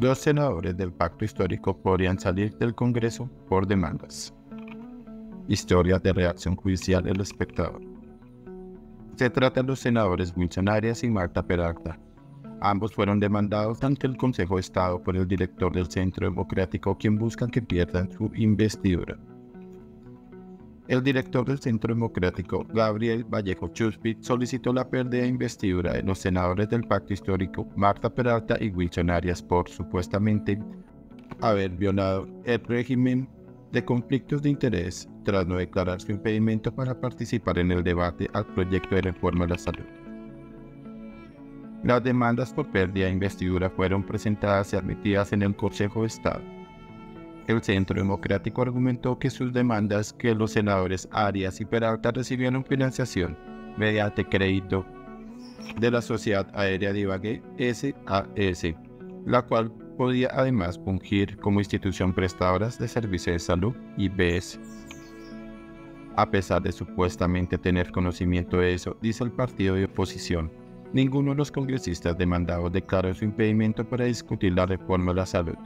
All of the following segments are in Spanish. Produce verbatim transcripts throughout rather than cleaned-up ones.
Dos senadores del Pacto Histórico podrían salir del Congreso por demandas. Historia de reacción judicial El Espectador. Se trata de los senadores Wilson Arias y Martha Peralta. Ambos fueron demandados ante el Consejo de Estado por el director del Centro Democrático, quien busca que pierdan su investidura. El director del Centro Democrático, Gabriel Vallejo Chuspi, solicitó la pérdida de investidura de los senadores del Pacto Histórico, Martha Peralta y Wilson Arias, por supuestamente haber violado el régimen de conflictos de interés tras no declarar su impedimento para participar en el debate al proyecto de reforma de la salud. Las demandas por pérdida de investidura fueron presentadas y admitidas en el Consejo de Estado. El Centro Democrático argumentó que sus demandas que los senadores Arias y Peralta recibieron financiación mediante crédito de la Sociedad Aérea Divague S A S, la cual podía además fungir como institución prestadora de servicios de salud y I B S. A pesar de supuestamente tener conocimiento de eso, dice el partido de oposición, ninguno de los congresistas demandados declaró su impedimento para discutir la reforma de la salud.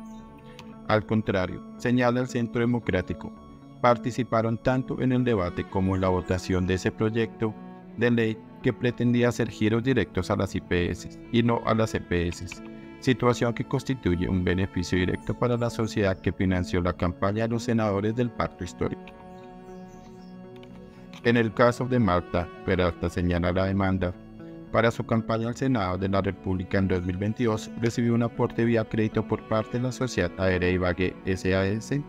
Al contrario, señala el Centro Democrático, participaron tanto en el debate como en la votación de ese proyecto de ley que pretendía hacer giros directos a las I P S y no a las E P S, situación que constituye un beneficio directo para la sociedad que financió la campaña de los senadores del Pacto Histórico. En el caso de Martha Peralta, señala la demanda. Para su campaña al Senado de la República en dos mil veintidós, recibió un aporte vía crédito por parte de la Sociedad Aérea Ibagué S A S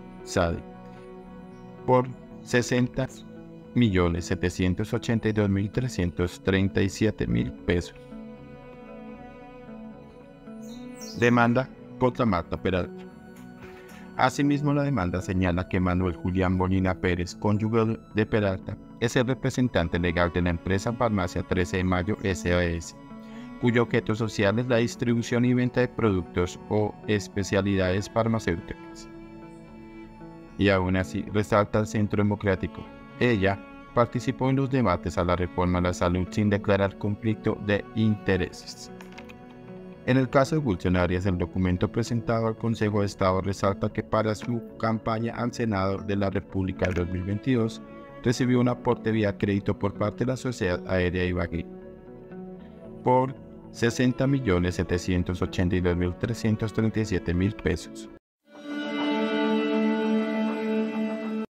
por sesenta millones setecientos ochenta y dos mil trescientos treinta y siete mil pesos. Demanda contra Martha Peralta. Asimismo, la demanda señala que Manuel Julián Bonina Pérez, cónyuge de Peralta, es el representante legal de la empresa Farmacia trece de Mayo S A S, cuyo objeto social es la distribución y venta de productos o especialidades farmacéuticas. Y aún así, resalta el Centro Democrático, ella participó en los debates a la reforma de la salud sin declarar conflicto de intereses. En el caso de Wilson Arias, el documento presentado al Consejo de Estado resalta que para su campaña al Senado de la República de dos mil veintidós recibió un aporte vía crédito por parte de la Sociedad Aérea Ibagué por sesenta millones setecientos ochenta y dos mil trescientos treinta y siete mil pesos.